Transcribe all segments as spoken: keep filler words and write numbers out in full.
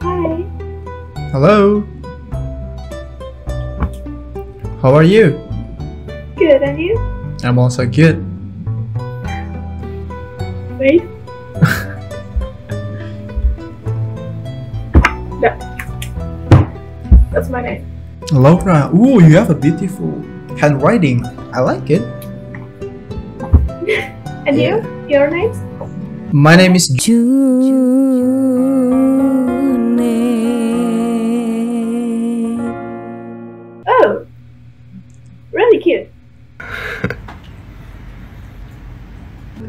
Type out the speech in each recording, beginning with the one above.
Hi. Hello. How are you? Good, and you? I'm also good. Wait. No. That's my name. Laura. Ooh, you have a beautiful handwriting. I like it. And yeah. You? Your name? My name is June. Oh, really cute.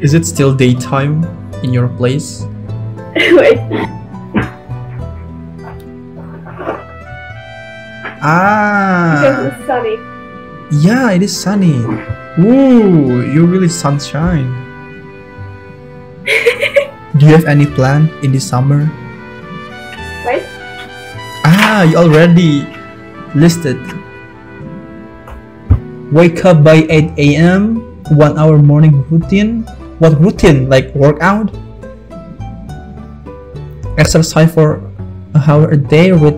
Is it still daytime in your place? Wait. Ah. Because it's sunny. Yeah, it is sunny. Ooh, you're really sunshine. Do you have any plan in the summer? What? Ah, you already listed. Wake up by eight A M One hour morning routine. What routine? Like workout? Exercise for an hour a day with.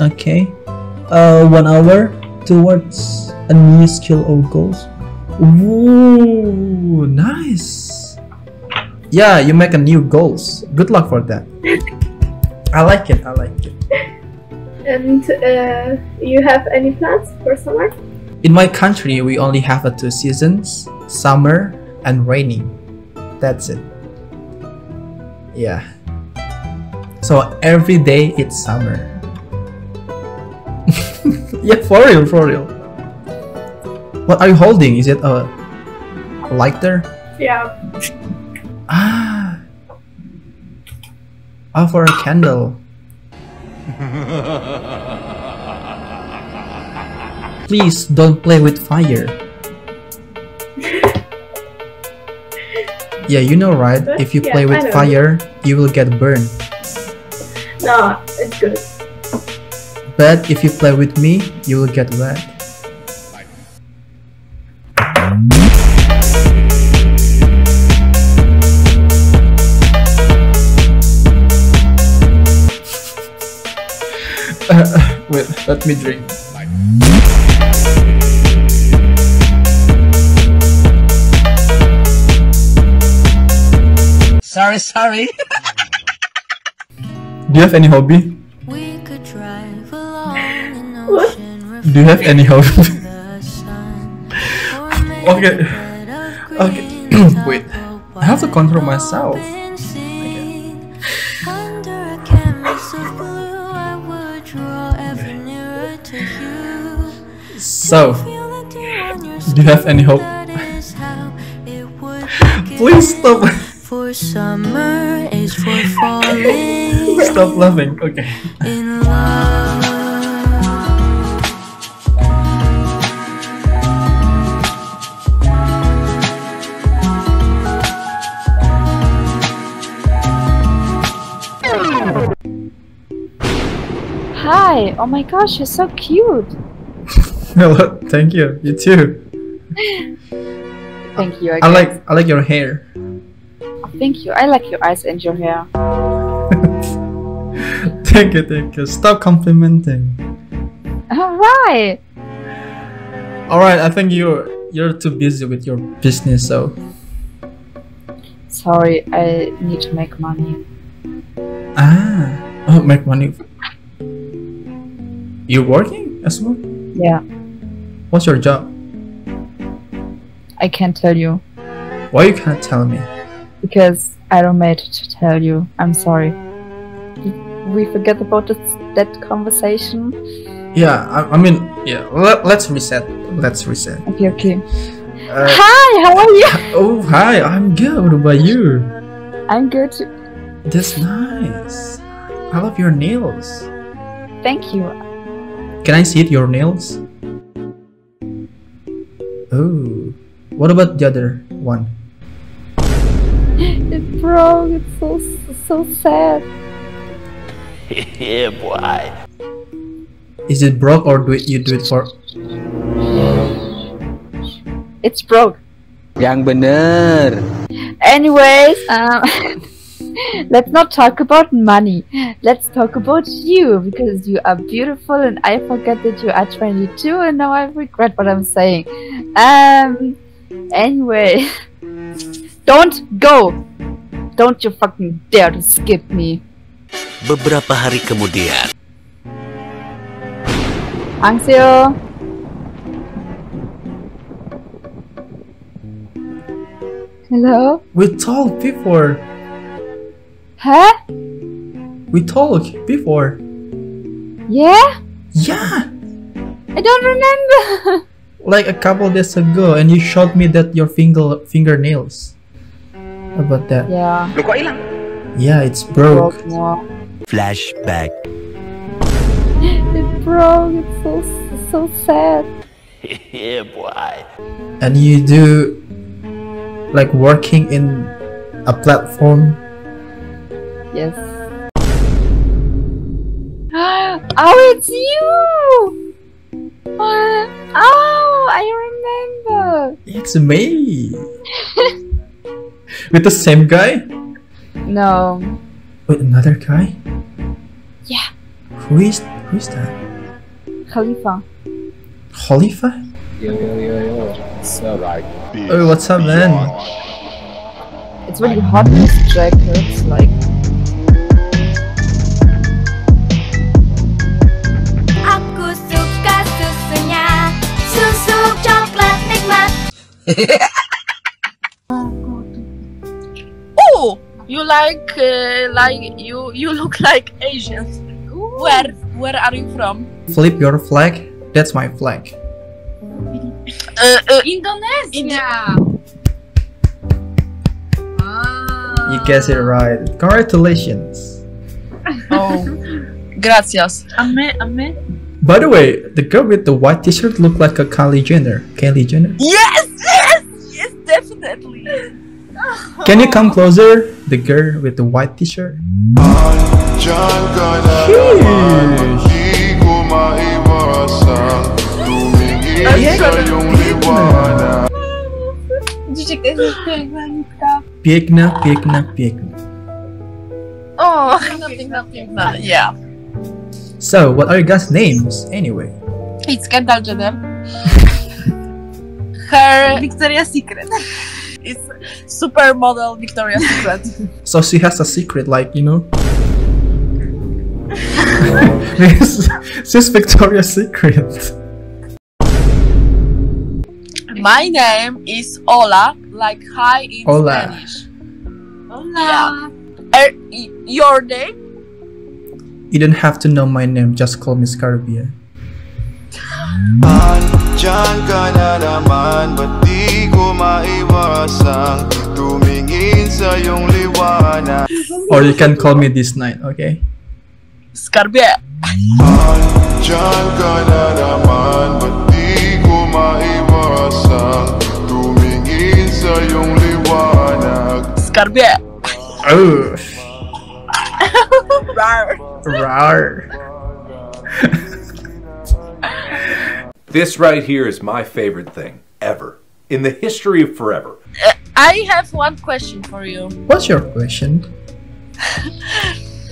Okay. Uh, one hour towards a new skill or goals. Ooh, nice. Yeah, you make a new goals. Good luck for that. I like it, I like it. And uh, you have any plans for summer? In my country, we only have two seasons, summer and rainy. That's it. Yeah. So every day it's summer. Yeah, for real, for real. What are you holding? Is it a lighter? Yeah. Ah, oh, for a candle. Please don't play with fire. Yeah, you know, right? If you yeah, play with fire, you will get burned. No, it's good. But if you play with me, you will get wet. Wait, let me drink. Sorry, sorry. Do you have any hobby? We could drive along an ocean. Do you have any hobby? Okay. Okay. Wait. I have to control myself. So, do you have any hope? Please stop. For summer is for falling. Stop laughing. Okay. In love. Hi. Oh my gosh, you're so cute. Hello, thank you. You too. Thank you. I, I like I like your hair. Oh, thank you. I like your eyes and your hair. Thank you, thank you. Stop complimenting. All right. All right. I think you're you're too busy with your business, so. Sorry, I need to make money. Ah, oh, make money. You're working as well? Yeah. What's your job? I can't tell you. Why you can't tell me? Because I don't made it to tell you. I'm sorry. We forget about this, that conversation. Yeah, I, I mean, yeah. Let, let's reset. Let's reset. Okay, okay. Uh, hi, how are you? Oh, hi. I'm good. What about you? I'm good. That's nice. I love your nails. Thank you. Can I see your nails? Oh, what about the other one? It broke. It's so so sad. Yeah, boy. Is it broke or do it, you do it for? It's broke. Yang bener. Anyways, um. Let's not talk about money. Let's talk about you, because you are beautiful and I forget that you are twenty-two and now I regret what I'm saying. Um, anyway. Don't go! Don't you fucking dare to skip me. Beberapa hari kemudian. Angseo. Hello? We talked before. Huh? We talked before. Yeah? Yeah! I don't remember! Like a couple days ago, and you showed me that your finger fingernails. How about that? Yeah. Yeah, it's broke. It broke no. Flashback. It broke. It's so so sad. Yeah, boy. And you do like working in a platform. Yes. Oh, it's you. What? Oh, I remember. It's me. With the same guy? No. With another guy? Yeah. Who is who is that? Khalifa. Khalifa? Yo yo yo yo. What's up? Oh, what's up, man? It's really hot in this jacket. It's like. Aku suka susunya, susu coklat nikmat. You like, uh, like you, you look like Asians. Where, where are you from? Flip your flag. That's my flag. Uh, uh, Indonesia. Ah. You guessed it right. Congratulations. Oh, gracias. Ame, ame. By the way, the girl with the white T-shirt looked like a Kylie Jenner. Kylie Jenner. Yes, yes, yes, definitely. Can you come closer? The girl with the white T-shirt. Piękna, piękna, piękna. Oh, nothing, nothing, nothing. Yeah. So, what are your guys' names anyway? It's Kendall Jenner. Her Victoria's Secret. It's supermodel Victoria's Secret. So she has a secret, like, you know? She's Victoria's Secret. My name is Ola, like hi in Ola. Spanish. Ola. Yeah. Er, your name? You don't have to know my name, just call me Scarabia. Or you can call me this night, okay? Scarabia. Scarabia. Oh. Rawr. Rawr. This right here is my favorite thing ever in the history of forever. Uh, I have one question for you. What's your question?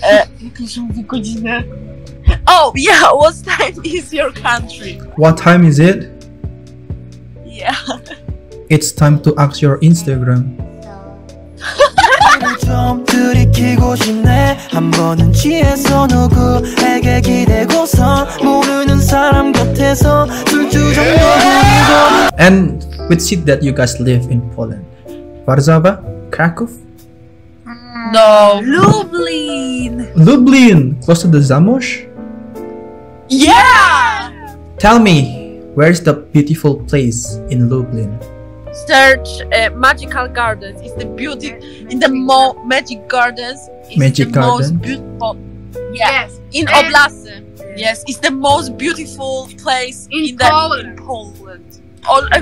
uh, oh yeah, what time is your country? What time is it? Yeah. It's time to ask your Instagram. And which city that you guys live in Poland? Warszawa? Kraków? No, Lublin! Lublin! Close to the Zamość? Yeah! Tell me, where's the beautiful place in Lublin? Search uh, magical gardens. It's the beauty in the mo magic gardens. It's magic the garden. Most beautiful. Yeah. Yes, in Oblasy. Yes, it's the most beautiful place in, in, the, Poland. in Poland. All uh,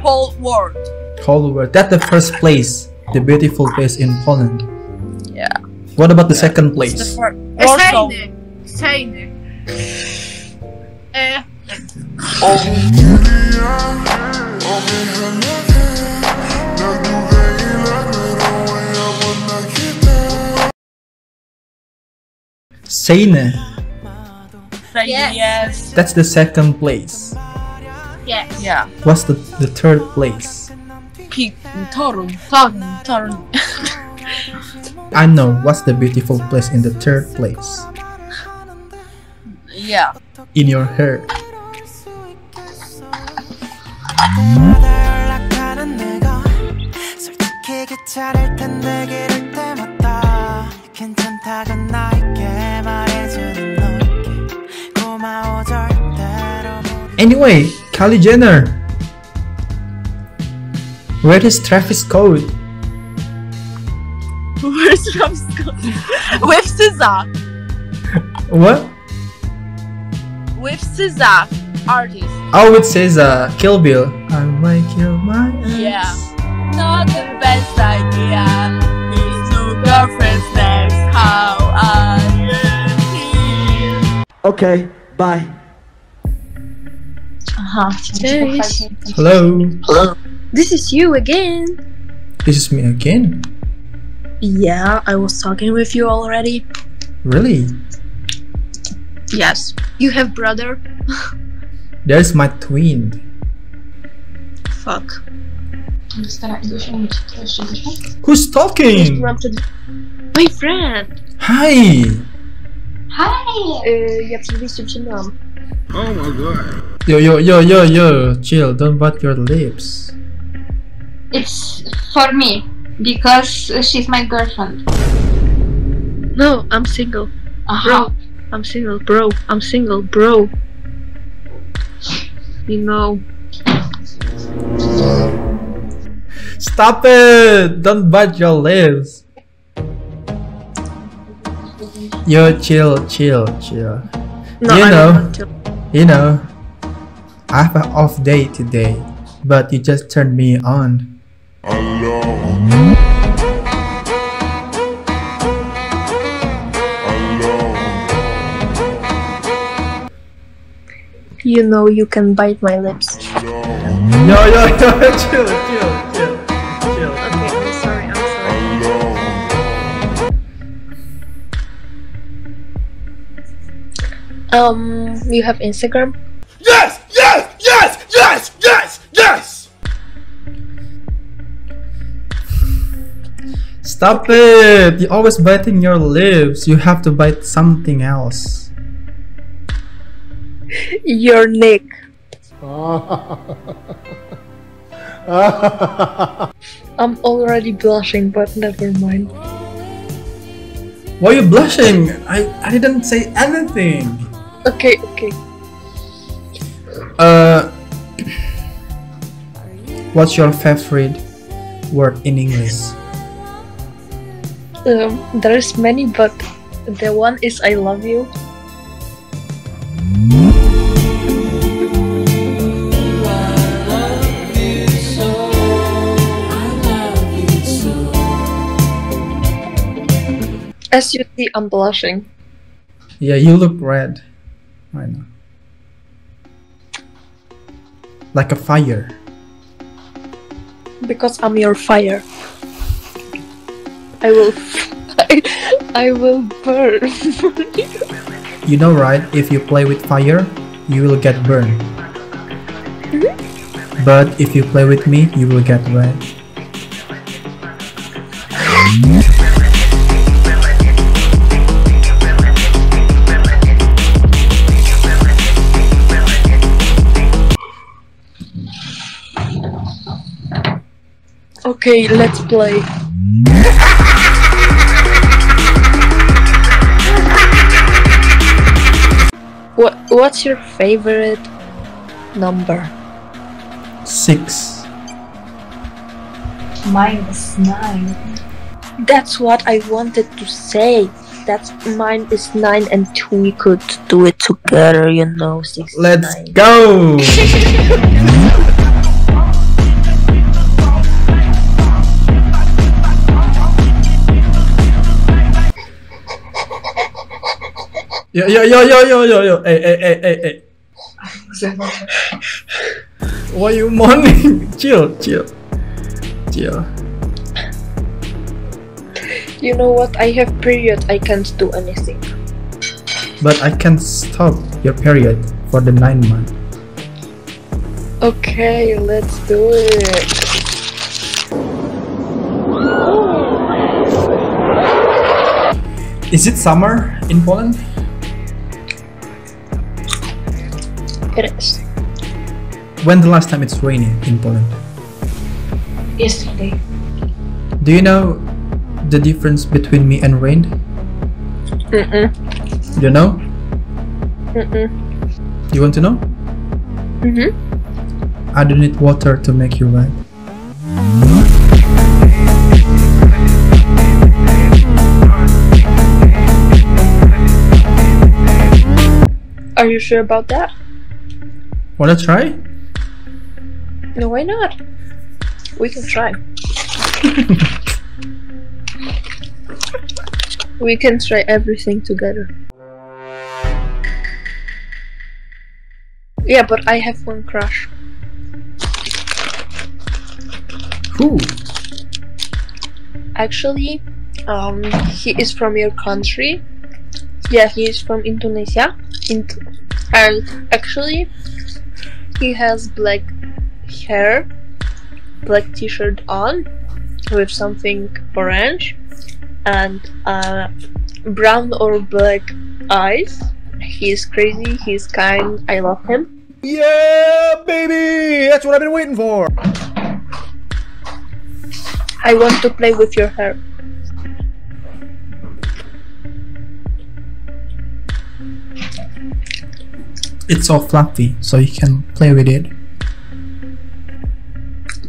whole world. Whole world. That's the first place, the beautiful place in Poland. Yeah. What about the yeah. second place? It's the also. Uh, oh. Seine. Yes. yes. That's the second place. Yes. Yeah. What's the, the third place? P Torun. Torun. Torun. I know. What's the beautiful place in the third place? Yeah. In your hair. Anyway, Kylie Jenner. Where is Travis Scott? Where's Travis Scott? With Cesar. What? With Cesar, artist. Oh, with Cesar, Kill Bill. I might kill my ex. Yeah. Not the best idea. These two girlfriends next. How are you? Okay, bye. Uh-huh. Hello. Hello. This is you again. This is me again? Yeah, I was talking with you already. Really? Yes. You have brother? There's my twin. Fuck. Who's talking? My friend. Hi. Hi. Uh, oh my god. Yo yo yo yo yo. Chill. Don't bite your lips. It's for me because she's my girlfriend. No, I'm single. Uh-huh. Bro, I'm single, bro. I'm single, bro. You know. Stop it! Don't bite your lips. Yo, chill, chill, chill. No, you I know, don't you know, I have an off day today, but you just turned me on. Hello. You know you can bite my lips. No, no, no, chill, chill, chill, chill. Okay, I'm sorry, I'm sorry. Um, you have Instagram? Yes, yes, yes, yes, yes, yes! Stop it! You're always biting your lips. You have to bite something else. Your neck. I'm already blushing, but never mind. Why are you blushing? I, I didn't say anything. Okay, okay. Uh, what's your favorite word in English? Um, there's many, but the one is I love you. As you see, I'm blushing. Yeah, you look red. I know. Like a fire. Because I'm your fire. I will... I, I will burn. You know, right? If you play with fire, you will get burned. Mm-hmm. But if you play with me, you will get red. Okay, let's play. What what's your favorite number? Six. Mine is nine. That's what I wanted to say. That's mine is nine and two. We could do it together, you know. Six. Let's nine. Go. Yo yo yo yo yo yo yo! Hey hey hey hey hey! Why you moaning? Chill chill chill. You know what? I have period. I can't do anything. But I can't stop your period for the nine months. Okay, let's do it. Is it summer in Poland? It is. When the last time it's raining in Poland? Yesterday. Do you know the difference between me and rain? Mm-mm. You know? Mm-mm. You want to know? Mm-hmm. I don't need water to make you wet. Are you sure about that? Wanna try? No, why not? We can try. We can try everything together. Yeah, but I have one crush. Who? Actually, um, he is from your country. Yeah, he is from Indonesia. And actually, he has black hair, black t-shirt on with something orange, and uh, brown or black eyes. He's crazy, he's kind, I love him. Yeah, baby! That's what I've been waiting for! I want to play with your hair. It's all fluffy, so you can play with it.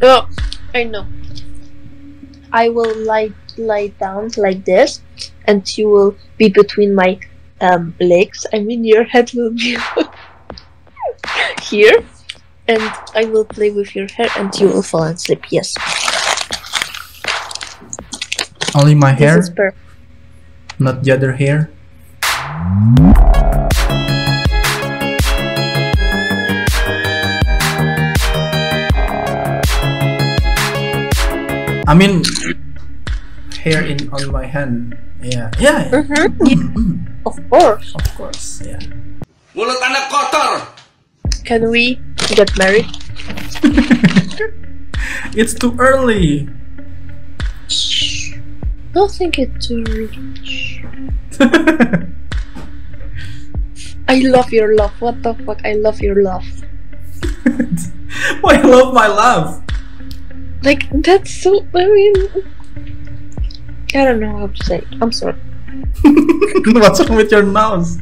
Oh, I know. I will lie lie down like this, and you will be between my um, legs. I mean, your head will be here, and I will play with your hair, and you will fall asleep. Yes. Only my hair, not the other hair. I mean, hair in on my hand. Yeah, yeah. yeah. Mm-hmm. Mm-hmm. Of course. Of course. Yeah. Mulut anak kotor. Can we get married? It's too early. Shh. Don't think it's too early. I love your love. What the fuck? I love your love. Why I love my love? Like, that's so, I mean, I don't know how to say it. I'm sorry. What's wrong with your nose?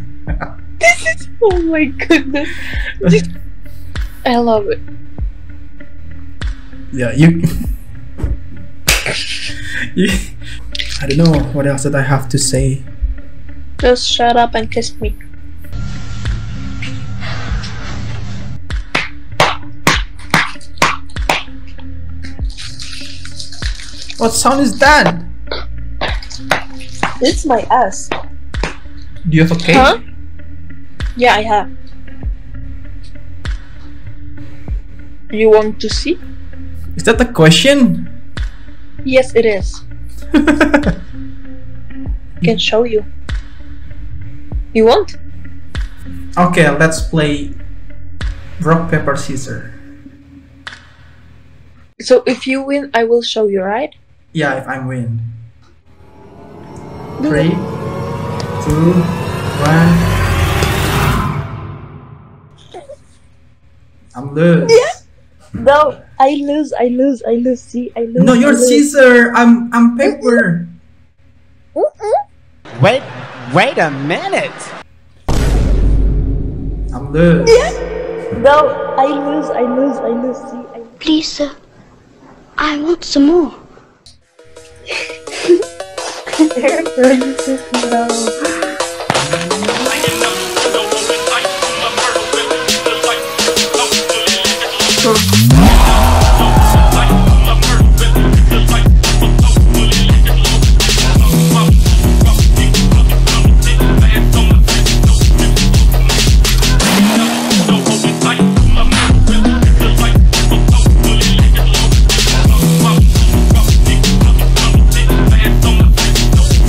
This is, oh my goodness. This, I love it. Yeah, you, you... I don't know what else that I have to say. Just shut up and kiss me. What sound is that? It's my ass. Do you have a cake? Huh? Yeah, I have. You want to see? Is that a question? Yes, it is. I can show you. You want? Okay, let's play rock, paper, scissors. So if you win, I will show you, right? Yeah, if I win. Three, two, one. I'm loose. Yeah. No, I lose. I lose. I lose. See, I lose. No, you're Cesar. I'm. I'm paper. Mm-hmm. Wait. Wait a minute. I'm loose. Yeah. No, I lose. I lose. I lose. See, I lose. Please, sir. I want some more.